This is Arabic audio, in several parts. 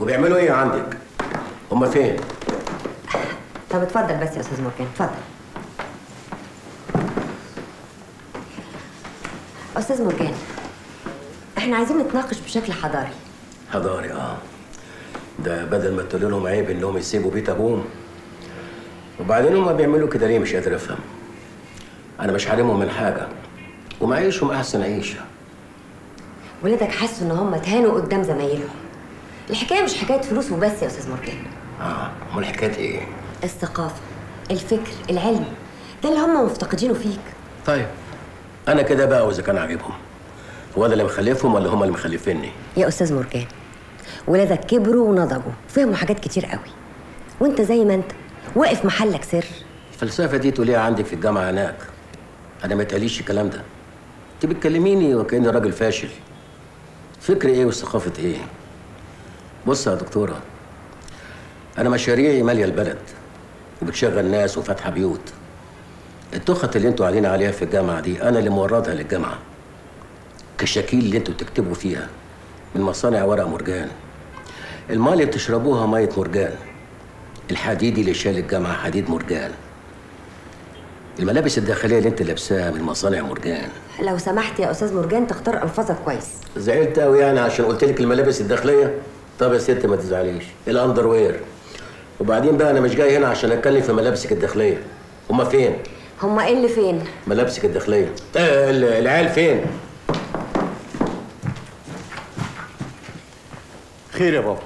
وبيعملوا ايه عندك؟ هما فين؟ طب اتفضل بس يا استاذ مرجان، اتفضل. استاذ مرجان، احنا عايزين نتناقش بشكل حضاري. حضاري اه. ده بدل ما تقول لهم عيب انهم يسيبوا بيت ابوهم. وبعدين هما بيعملوا كده ليه؟ مش قادر افهم. انا مش حارمهم من حاجه، ومعيشهم احسن عيشه. ولادك حسوا ان هم اتهانوا قدام زمايلهم. الحكايه مش حكايه فلوس وبس يا استاذ مرجان. اه، امال حكايه ايه؟ الثقافه، الفكر، العلم، ده اللي هم مفتقدينه فيك. طيب انا كده بقى، واذا كان عاجبهم هو انا اللي مخلفهم ولا هم اللي مخلفيني؟ يا استاذ مرجان، ولادك كبروا ونضجوا، فهموا حاجات كتير قوي، وانت زي ما انت واقف محلك سر. الفلسفه دي تقوليها عندك في الجامعه هناك، انا ما تقاليش الكلام ده. انت بتكلميني وكاني راجل فاشل. فكر ايه وثقافه ايه؟ بص يا دكتوره، انا مشاريعي ماليه البلد وبتشغل ناس وفاتحه بيوت. التخت اللي انتوا قاعدين عليها في الجامعه دي انا اللي موردها للجامعه، كشكيل اللي انتوا بتكتبوا فيها من مصانع ورق مرجان، الماء اللي بتشربوها ميه مرجان، الحديدي اللي شال الجامعه حديد مرجان، الملابس الداخليه اللي انت لابساها من مصانع مرجان. لو سمحت يا استاذ مرجان تختار الفاظك كويس. زعلت قوي يعني عشان قلت لك الملابس الداخليه؟ طب يا ست ما تزعليش، الاندروير. وبعدين بقى انا مش جاي هنا عشان اتكلم في ملابسك الداخليه. هما فين؟ هما ايه اللي فين؟ ملابسك الداخليه. العيال فين؟ خير يا بابا.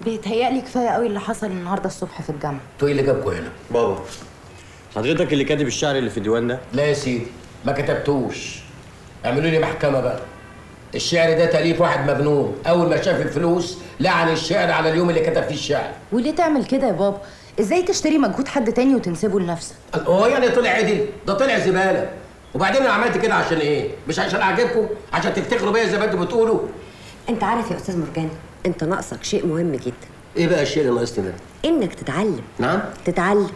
بيتهيألي كفايه قوي اللي حصل النهارده الصبح في الجامعه. انتوا ايه اللي جابكوا هنا؟ بابا حضرتك اللي كاتب الشعر اللي في الديوان ده؟ لا يا سيدي، ما كتبتوش. اعملوا لي محكمه بقى. الشعر ده تأليف واحد مجنون، اول ما شاف الفلوس لعن الشعر على اليوم اللي كتب فيه الشعر. وليه تعمل كده يا بابا؟ ازاي تشتري مجهود حد تاني وتنسبه لنفسك؟ هو يعني طلع عدل؟ ده طلع زباله. وبعدين انا عملت كده عشان ايه؟ مش عشان اعجبكم؟ عشان تفتخروا بيا زي ما انتوا بتقولوا؟ انت عارف يا استاذ مرجان، انت ناقصك شيء مهم جدا. ايه بقى الشيء اللي ناقصني ده؟ انك تتعلم. نعم؟ تتعلم.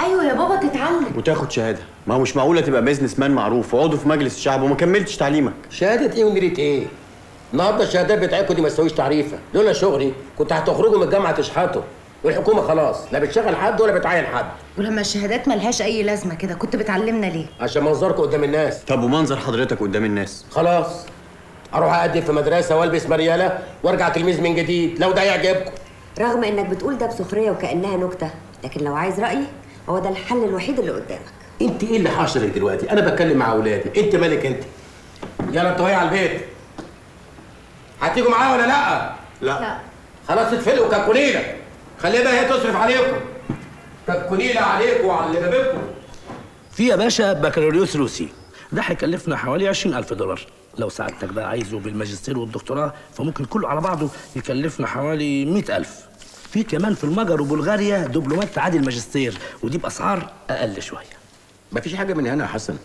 ايوه يا بابا تتعلم وتاخد شهاده. ما هو مش معقوله تبقى بيزنس مان معروف وعضو في مجلس الشعب وما كملتش تعليمك. شهاده ايه ونيره ايه؟ النهارده الشهادات بتاعتكم دي ما تساويش تعريفه. لولا شغلي كنت هتخرجوا من الجامعه تشحطوا، والحكومه خلاص لا بتشغل حد ولا بتعين حد. ولما الشهادات مالهاش اي لازمه كده كنت بتعلمنا ليه؟ عشان منظركم قدام الناس. طب ومنظر حضرتك قدام الناس؟ خلاص اروح اقدم في مدرسه والبس مرياله وارجع تلميذ من جديد لو ده يعجبكم. رغم انك بتقول ده بسخريه وكانها نكته، لكن لو عايز رايي هو ده الحل الوحيد اللي قدامك. انت ايه اللي حاشرك دلوقتي؟ انا بتكلم مع اولادي، انت مالك انت؟ يلا انتوا على البيت. هتيجوا معايا ولا لا؟ لا. لا. خلاص اتفلقوا ككونيله. خليها بقى هي تصرف عليكم. ككونيله عليكم وعلى اللي بابكم. في يا باشا بكالوريوس روسي، ده هيكلفنا حوالي 20000 دولار. لو سعادتك بقى عايزه بالماجستير والدكتوراه فممكن كله على بعضه يكلفنا حوالي 100000. في كمان في المجر وبلغاريا دبلومات عادي الماجستير، ودي باسعار اقل شويه. مفيش حاجه من هنا يا حسن.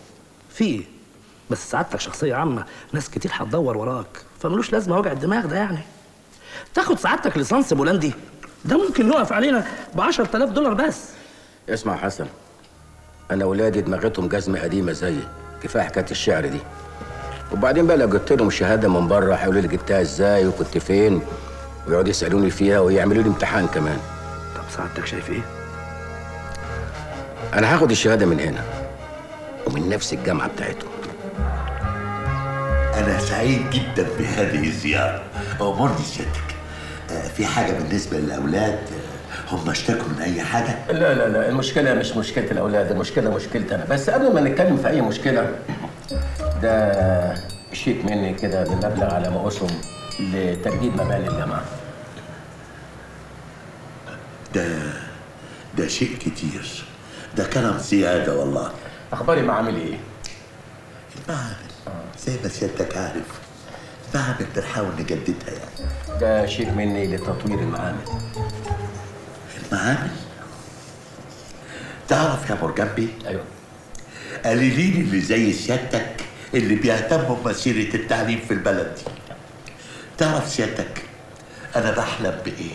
في ايه؟ بس سعادتك شخصيه عامه، ناس كتير هتدور وراك، فملوش لازمه وجع الدماغ ده يعني. تاخد سعادتك ليسانس بولندي، ده ممكن يقف علينا ب 10000 دولار بس. اسمع يا حسن، انا ولادي دماغتهم جزمه قديمه زي كفايه حكايه الشعر دي. وبعدين بقى لو جبت لهم شهاده من بره هيقولوا لي جبتها ازاي وكنت فين، ويقعدوا يسالوني فيها ويعملوا لي امتحان كمان. طب سعادتك شايف ايه؟ انا هاخد الشهاده من هنا ومن نفس الجامعه بتاعتهم. انا سعيد جدا بهذه الزياره. امرني سيادتك، في حاجه بالنسبه للاولاد؟ هم اشتكوا من اي حاجه؟ لا لا لا، المشكله مش مشكله الاولاد، المشكله مشكلتي انا. بس قبل ما نتكلم في اي مشكله، ده شيك مني كده بالمبلغ على ما اسهم لتجديد مباني الجامعه. ده شيء كتير، ده كلام زياده والله. اخبار المعامل ايه؟ المعامل زي ما سيادتك عارف، المعامل بنحاول نجددها يعني. ده شيء مني لتطوير المعامل. المعامل؟ تعرف يا مرجان؟ ايوه. قليلين اللي زي سيادتك اللي بيهتموا بمسيره التعليم في البلد دي. تعرف سيادتك انا بحلم بايه؟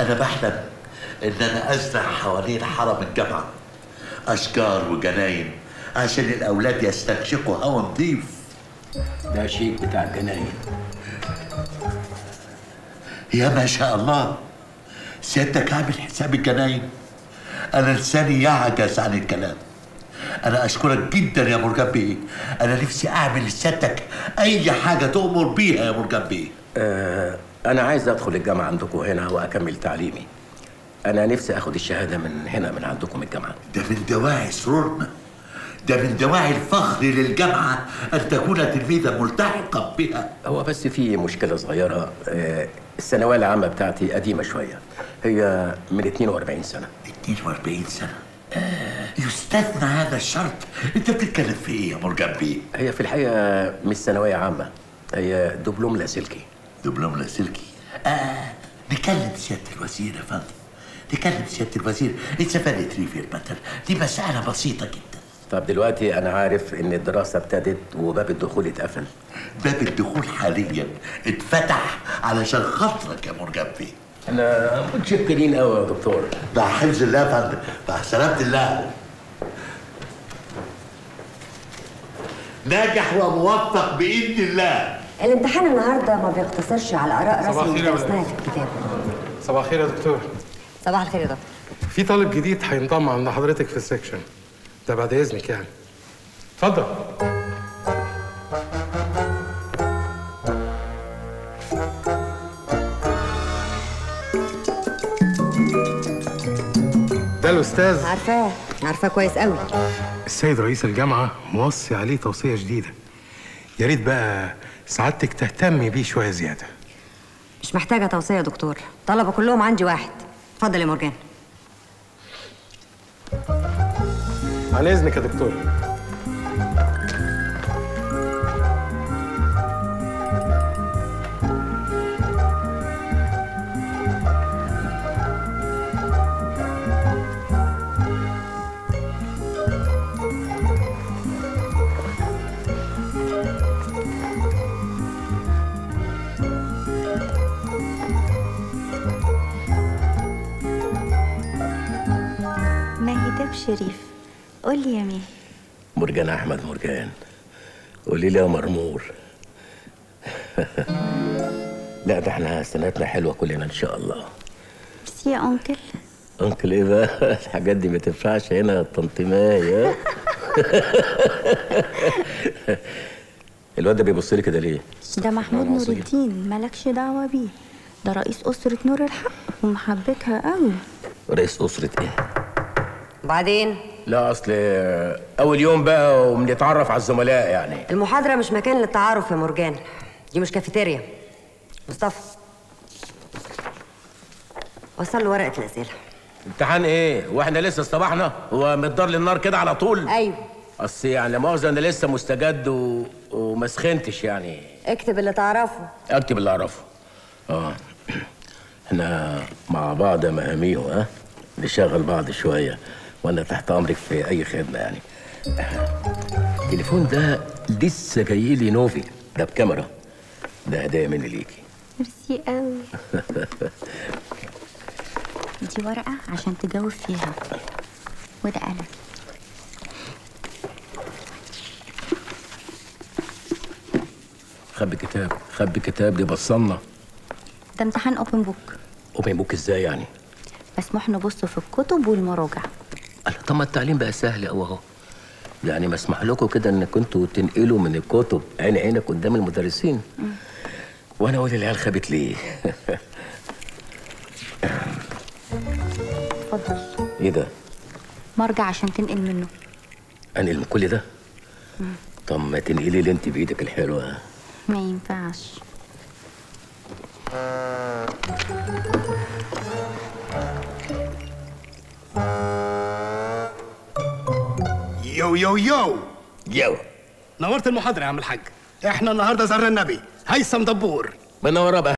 انا بحلم ان انا ازرع حوالين حرم الجامعه اشجار وجناين عشان الاولاد يستكشفوا هوا نضيف. ده شيك بتاع الجناين. يا ما شاء الله. سيادتك عامل حساب الجناين، أنا لساني يعجز عن الكلام. أنا أشكرك جدا يا مرجان بيه، أنا نفسي أعمل لسيادتك أي حاجة تؤمر بيها يا مرجان بيه. أنا عايز أدخل الجامعة عندكم هنا وأكمل تعليمي. أنا نفسي أخد الشهادة من هنا من عندكم الجامعة. ده من دواعي سرورنا، ده من دواعي الفخر للجامعة أن تكون تلميذا ملتحقا بها. هو بس في مشكلة صغيرة، الثانوية العامة بتاعتي قديمة شوية، هي من 42 سنة. 42 سنة؟ يستثنى هذا الشرط. أنت بتتكلم في إيه يا مرجان بيه؟ هي في الحقيقة مش ثانوية عامة، هي دبلوم لاسلكي. دبلوم لاسلكي؟ نكلم سيادة الوزير يا فندم، نكلم سيادة الوزير. السفارة ريفير مثلا دي مسألة بسيطة جدا. طب دلوقتي أنا عارف إن الدراسة ابتدت وباب الدخول اتقفل. باب الدخول حاليا اتفتح علشان خاطرك يا مرجان بيه. أنا متشكرين قوي يا دكتور. مع حفظ الله يا فندم، مع سلامة الله. ناجح وموفق بإذن الله. الامتحان النهارده ما بيقتصرش على آراء رسمي درسناها في الكتاب. صباح الخير يا دكتور. صباح الخير يا دكتور. في طالب جديد هينضم عند حضرتك في السكشن ده بعد اذنك يعني. اتفضل. ده الاستاذ. عارفاه، عارفاه كويس قوي. السيد رئيس الجامعه موصي عليه توصيه جديده، يا ريت بقى سعادتك تهتمي بيه شويه زياده. مش محتاجه توصيه يا دكتور، طلبه كلهم عندي واحد. اتفضل يا مرجان. على اذنك يا دكتور. شريف، قول لي يا مين؟ مرجان احمد مرجان. قولي لي يا مرمور. لا ده احنا سنتنا حلوه كلنا ان شاء الله. بس يا انكل. انكل ايه بقى؟ الحاجات دي ما تنفعش هنا يا طنط مايا. الواد ده بيبص لي كده ليه؟ ده محمود نور الدين، مالكش دعوه بيه، ده رئيس اسره نور الحق ومحبتها قوي. رئيس اسره ايه؟ وبعدين؟ لا اصل اول يوم بقى وبنتعرف على الزملاء يعني. المحاضره مش مكان للتعارف يا مرجان، دي مش كافيتيريا. مصطفى وصل له ورقه الاسئله. امتحان ايه؟ واحنا لسه اصطبحنا؟ هو من الدار للنار كده على طول؟ ايوه. اصل يعني لا مؤاخذه انا لسه مستجد وما سخنتش يعني. اكتب اللي تعرفه. اكتب اللي اعرفه. احنا مع بعض يا مهاميو، ها؟ نشغل بعض شويه. وانا تحت امرك في اي خدمه يعني. التليفون ده لسه جاي لي نوفي، ده بكاميرا، ده هدايا مني ليكي. ميرسي قوي. دي ورقه عشان تجاوب فيها، وده قلم. خبي كتاب، خبي كتاب، دي بصلنا. ده امتحان اوبن بوك. اوبن بوك ازاي يعني؟ مسموح نبص في الكتب والمراجع. طب ما التعليم بقى سهل قوي اهو. يعني مسمح لكم كده ان كنتوا تنقلوا من الكتب عين عينك قدام المدرسين. وانا اقول العيال خابت ليه؟ اتفضل. ايه ده؟ مرجع عشان تنقل منه. انقل من كل ده؟ طب ما تنقلي اللي انت بايدك الحلوه. ما ينفعش. يو يو يو يو، نورت المحاضرة يا عم الحاج. احنا النهارده زر النبي هيثم دبور. بنور بقى